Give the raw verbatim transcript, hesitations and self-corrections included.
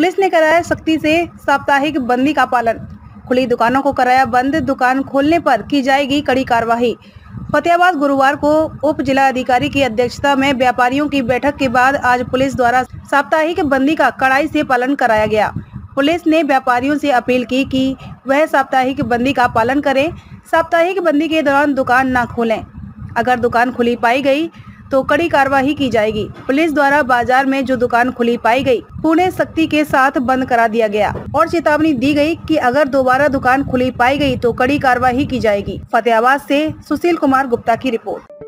Police ने कराया सख्ती से साप्ताहिक बंदी का पालन, खुली दुकानों को कराया बंद, दुकान खोलने पर की जाएगी कड़ी कार्रवाई। फतेहाबाद गुरुवार को उप जिला अधिकारी की अध्यक्षता में व्यापारियों की बैठक के बाद आज पुलिस द्वारा साप्ताहिक बंदी का कड़ाई से पालन कराया गया। पुलिस ने व्यापारियों से अपील की कि वह साप्ताहिक बंदी का पालन करें, साप्ताहिक बंदी के दौरान दुकान न खोलें। अगर दुकान खुली पाई गई तो कड़ी कार्रवाई की जाएगी। पुलिस द्वारा बाजार में जो दुकान खुली पाई गई, पूर्ण सख्ती के साथ बंद करा दिया गया और चेतावनी दी गई कि अगर दोबारा दुकान खुली पाई गई तो कड़ी कार्रवाई की जाएगी। फतेहाबाद से सुशील कुमार गुप्ता की रिपोर्ट।